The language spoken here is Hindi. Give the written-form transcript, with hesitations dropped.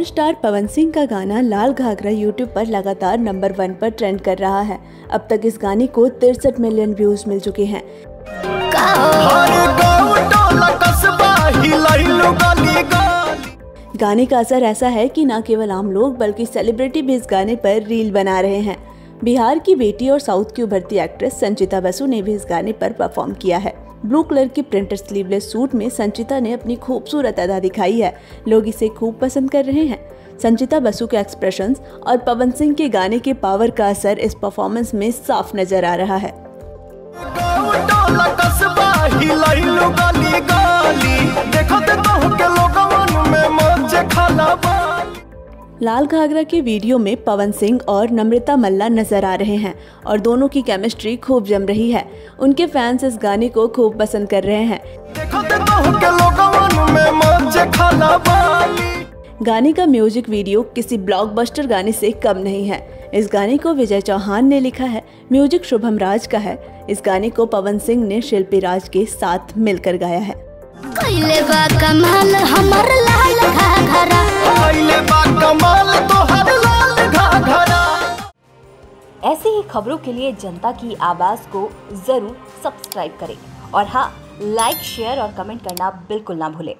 पावर स्टार पवन सिंह का गाना लाल घाघरा YouTube पर लगातार नंबर 1 पर ट्रेंड कर रहा है। अब तक इस गाने को 63 मिलियन व्यूज मिल चुके हैं। गाने का असर ऐसा है कि न केवल आम लोग बल्कि सेलिब्रिटी भी इस गाने पर रील बना रहे हैं। बिहार की बेटी और साउथ की उभरती एक्ट्रेस संचिता बसु ने भी इस गाने पर परफॉर्म किया है। ब्लू कलर के प्रिंटेड स्लीवलेस सूट में संचिता ने अपनी खूबसूरत अदा दिखाई है। लोग इसे खूब पसंद कर रहे हैं। संचिता बसु के एक्सप्रेशंस और पवन सिंह के गाने के पावर का असर इस परफॉर्मेंस में साफ नजर आ रहा है। लाल घाघरा के वीडियो में पवन सिंह और नम्रिता मल्ला नजर आ रहे हैं और दोनों की केमिस्ट्री खूब जम रही है। उनके फैंस इस गाने को खूब पसंद कर रहे हैं। गाने का म्यूजिक वीडियो किसी ब्लॉकबस्टर गाने से कम नहीं है। इस गाने को विजय चौहान ने लिखा है, म्यूजिक शुभम राज का है। इस गाने को पवन सिंह ने शिल्पी राज के साथ मिलकर गाया है। ऐसे ही खबरों के लिए जनता की आवाज को जरूर सब्सक्राइब करें और हाँ, लाइक, शेयर और कमेंट करना बिल्कुल ना भूलें।